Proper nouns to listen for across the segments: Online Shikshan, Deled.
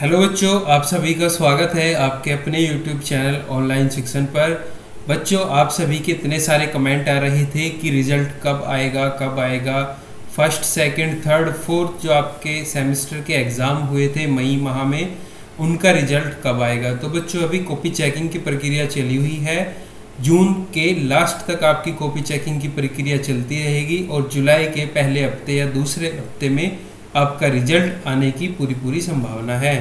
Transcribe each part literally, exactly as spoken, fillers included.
Hello बच्चों, आप सभी का स्वागत है आपके अपने यूट्यूब चैनल ऑनलाइन शिक्षण पर। बच्चों, आप सभी के इतने सारे कमेंट आ रहे थे कि रिज़ल्ट कब आएगा कब आएगा। फर्स्ट, सेकंड, थर्ड, फोर्थ जो आपके सेमेस्टर के एग्ज़ाम हुए थे मई माह में, उनका रिज़ल्ट कब आएगा। तो बच्चों, अभी कॉपी चेकिंग की प्रक्रिया चली हुई है। जून के लास्ट तक आपकी कॉपी चेकिंग की प्रक्रिया चलती रहेगी और जुलाई के पहले हफ्ते या दूसरे हफ्ते में आपका रिजल्ट आने की पूरी पूरी संभावना है।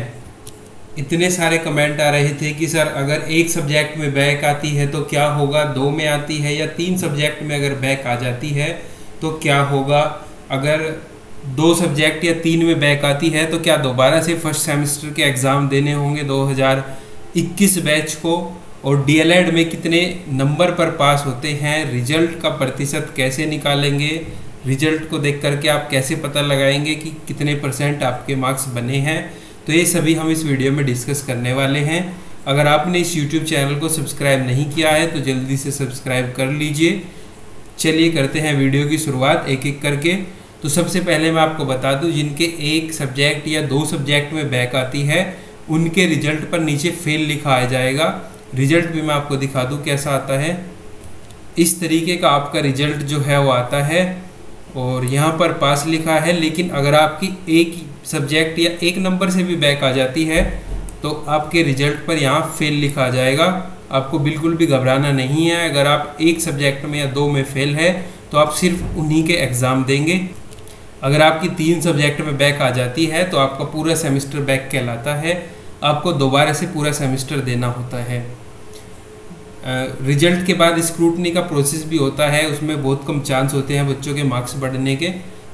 इतने सारे कमेंट आ रहे थे कि सर, अगर एक सब्जेक्ट में बैक आती है तो क्या होगा, दो में आती है या तीन सब्जेक्ट में अगर बैक आ जाती है तो क्या होगा, अगर दो सब्जेक्ट या तीन में बैक आती है तो क्या दोबारा से फर्स्ट सेमेस्टर के एग्ज़ाम देने होंगे दो हज़ार इक्कीस बैच को, और डीएलएड में कितने नंबर पर पास होते हैं, रिजल्ट का प्रतिशत कैसे निकालेंगे, रिजल्ट को देख करके आप कैसे पता लगाएंगे कि कितने परसेंट आपके मार्क्स बने हैं। तो ये सभी हम इस वीडियो में डिस्कस करने वाले हैं। अगर आपने इस यूट्यूब चैनल को सब्सक्राइब नहीं किया है तो जल्दी से सब्सक्राइब कर लीजिए। चलिए करते हैं वीडियो की शुरुआत एक एक करके। तो सबसे पहले मैं आपको बता दूं, जिनके एक सब्जेक्ट या दो सब्जेक्ट में बैक आती है उनके रिजल्ट पर नीचे फेल लिखा आ जाएगा। रिजल्ट भी मैं आपको दिखा दूँ कैसा आता है। इस तरीके का आपका रिजल्ट जो है वो आता है और यहाँ पर पास लिखा है। लेकिन अगर आपकी एक सब्जेक्ट या एक नंबर से भी बैक आ जाती है तो आपके रिजल्ट पर यहाँ फेल लिखा जाएगा। आपको बिल्कुल भी घबराना नहीं है। अगर आप एक सब्जेक्ट में या दो में फेल है तो आप सिर्फ उन्हीं के एग्ज़ाम देंगे। अगर आपकी तीन सब्जेक्ट में बैक आ जाती है तो आपका पूरा सेमेस्टर बैक कहलाता है, आपको दोबारा से पूरा सेमेस्टर देना होता है। रिजल्ट uh, के बाद स्क्रूटनी का प्रोसेस भी होता है, उसमें बहुत कम चांस होते हैं बच्चों के मार्क्स बढ़ने के।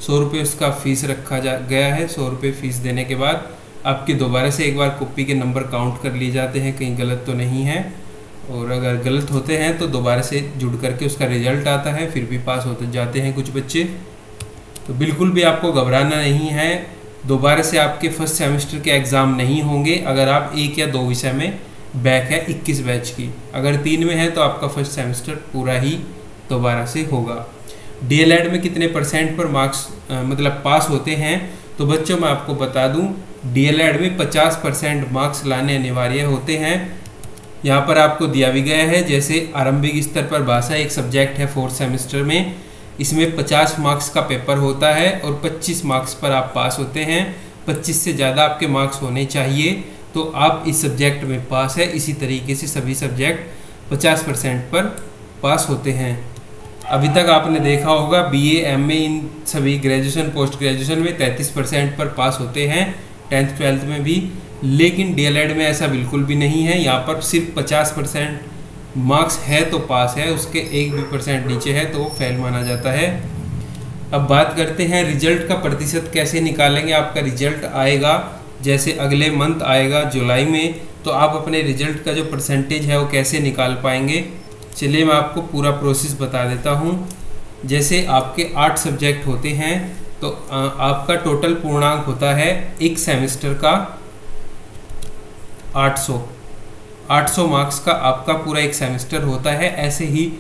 सौ रुपये उसका फ़ीस रखा जा गया है। सौ रुपये फ़ीस देने के बाद आपके दोबारा से एक बार कॉपी के नंबर काउंट कर लिए जाते हैं, कहीं गलत तो नहीं है, और अगर गलत होते हैं तो दोबारा से जुड़ करके उसका रिजल्ट आता है। फिर भी पास होते जाते हैं कुछ बच्चे। तो बिल्कुल भी आपको घबराना नहीं है। दोबारा से आपके फर्स्ट सेमेस्टर के एग्ज़ाम नहीं होंगे अगर आप एक या दो विषय में बैक है इक्कीस बैच की। अगर तीन में है तो आपका फर्स्ट सेमेस्टर पूरा ही दोबारा से होगा। डीएलएड में कितने परसेंट पर मार्क्स मतलब पास होते हैं, तो बच्चों मैं आपको बता दूं, डीएलएड में पचास परसेंट मार्क्स लाने अनिवार्य होते हैं। यहाँ पर आपको दिया भी गया है, जैसे आरंभिक स्तर पर भाषा एक सब्जेक्ट है फोर्थ सेमेस्टर में, इसमें पचास मार्क्स का पेपर होता है और पच्चीस मार्क्स पर आप पास होते हैं। पच्चीस से ज़्यादा आपके मार्क्स होने चाहिए तो आप इस सब्जेक्ट में पास है। इसी तरीके से सभी सब्जेक्ट पचास परसेंट पर पास होते हैं। अभी तक आपने देखा होगा बीए, एमए, इन सभी ग्रेजुएशन पोस्ट ग्रेजुएशन में तैंतीस परसेंट पर पास होते हैं, टेंथ ट्वेल्थ में भी। लेकिन डीएलएड में ऐसा बिल्कुल भी नहीं है। यहाँ पर सिर्फ पचास परसेंट मार्क्स है तो पास है, उसके एक भी परसेंट नीचे है तो फेल माना जाता है। अब बात करते हैं रिजल्ट का प्रतिशत कैसे निकालेंगे। आपका रिजल्ट आएगा जैसे अगले मंथ आएगा जुलाई में, तो आप अपने रिजल्ट का जो परसेंटेज है वो कैसे निकाल पाएंगे। चलिए मैं आपको पूरा प्रोसेस बता देता हूँ। जैसे आपके आठ सब्जेक्ट होते हैं तो आपका टोटल पूर्णांक होता है एक सेमेस्टर का आठ सौ। आठ सौ मार्क्स का आपका पूरा एक सेमेस्टर होता है। ऐसे ही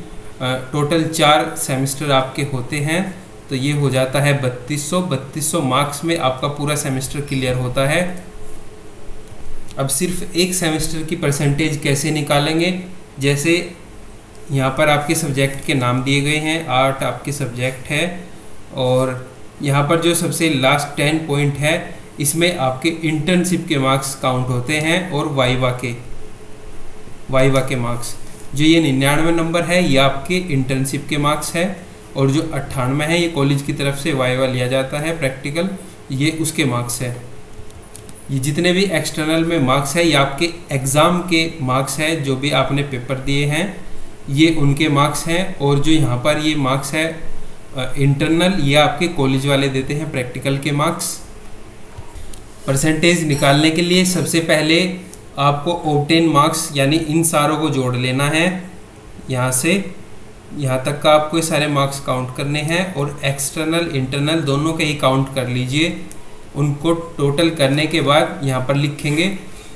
टोटल चार सेमेस्टर आपके होते हैं तो ये हो जाता है बत्तीस सौ। बत्तीस सौ मार्क्स में आपका पूरा सेमेस्टर क्लियर होता है। अब सिर्फ एक सेमेस्टर की परसेंटेज कैसे निकालेंगे। जैसे यहाँ पर आपके सब्जेक्ट के नाम दिए गए हैं, आठ आपके सब्जेक्ट है, और यहाँ पर जो सबसे लास्ट टेन पॉइंट है इसमें आपके इंटर्नशिप के मार्क्स काउंट होते हैं और वाइवा के वाइवा के मार्क्स। जो ये निन्यानवे नंबर है ये आपके इंटर्नशिप के मार्क्स है, और जो अट्ठानवे है ये कॉलेज की तरफ से वाइवा लिया जाता है प्रैक्टिकल, ये उसके मार्क्स है। ये जितने भी एक्सटर्नल में मार्क्स है ये आपके एग्ज़ाम के मार्क्स है, जो भी आपने पेपर दिए हैं ये उनके मार्क्स हैं, और जो यहाँ पर ये मार्क्स है इंटरनल ये आपके कॉलेज वाले देते हैं प्रैक्टिकल के मार्क्स। परसेंटेज निकालने के लिए सबसे पहले आपको ऑब्टेन मार्क्स यानी इन सारों को जोड़ लेना है। यहाँ से यहाँ तक का आपको ये सारे मार्क्स काउंट करने हैं, और एक्सटर्नल इंटरनल दोनों के ही काउंट कर लीजिए। उनको टोटल करने के बाद यहाँ पर लिखेंगे,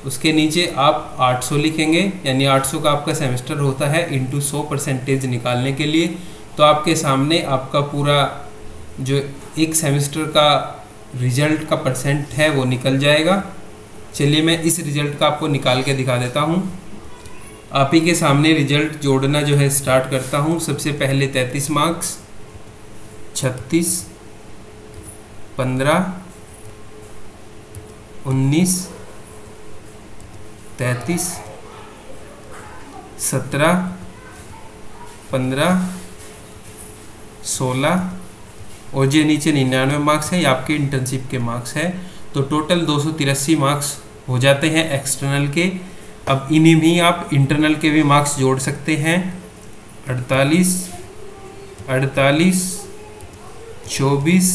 उसके नीचे आप आठ सौ लिखेंगे, यानी आठ सौ का आपका सेमेस्टर होता है, इंटू सौ परसेंटेज निकालने के लिए। तो आपके सामने आपका पूरा जो एक सेमेस्टर का रिजल्ट का परसेंट है वो निकल जाएगा। चलिए मैं इस रिजल्ट का आपको निकाल के दिखा देता हूँ। आप ही के सामने रिजल्ट जोड़ना जो है स्टार्ट करता हूँ। सबसे पहले तैंतीस मार्क्स, छत्तीस, पंद्रह, उन्नीस, तैंतीस, सत्रह, पंद्रह, सोलह और ये नीचे निन्यानवे मार्क्स है, ये आपके इंटर्नशिप के मार्क्स है। तो टोटल दो सौ तिरासी मार्क्स हो जाते हैं एक्सटर्नल के। अब इन्हीं भी आप इंटरनल के भी मार्क्स जोड़ सकते हैं। अड़तालीस, अड़तालीस, चौबीस,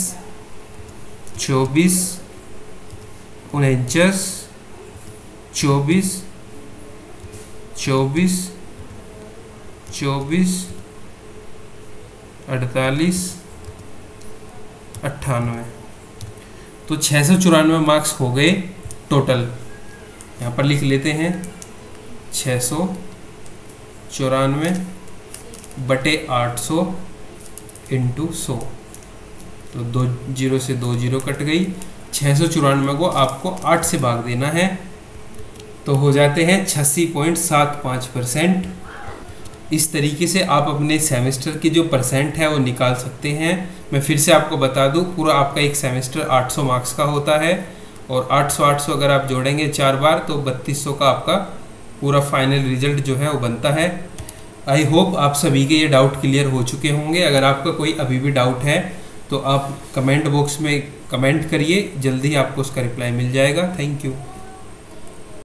चौबीस, उनचास, चौबीस, चौबीस, चौबीस, अड़तालीस, अट्ठानवे, तो छः सौ चौरानवे मार्क्स हो गए टोटल। यहाँ पर लिख लेते हैं छः सौ चौरानवे बटे आठ सौ इंटू सौ, तो दो जीरो से दो जीरो कट गई। छः सौ चौरानवे को आपको आठ से भाग देना है, तो हो जाते हैं छियासी पॉइंट सात पाँच परसेंट। इस तरीके से आप अपने सेमेस्टर के जो परसेंट है वो निकाल सकते हैं। मैं फिर से आपको बता दूं, पूरा आपका एक सेमेस्टर आठ सौ मार्क्स का होता है और आठ सौ आठ सौ अगर आप जोड़ेंगे चार बार तो बत्तीस सौ का आपका पूरा फाइनल रिजल्ट जो है वो बनता है। आई होप आप सभी के ये डाउट क्लियर हो चुके होंगे। अगर आपका कोई अभी भी डाउट है तो आप कमेंट बॉक्स में कमेंट करिए, जल्दी ही आपको उसका रिप्लाई मिल जाएगा। Thank you.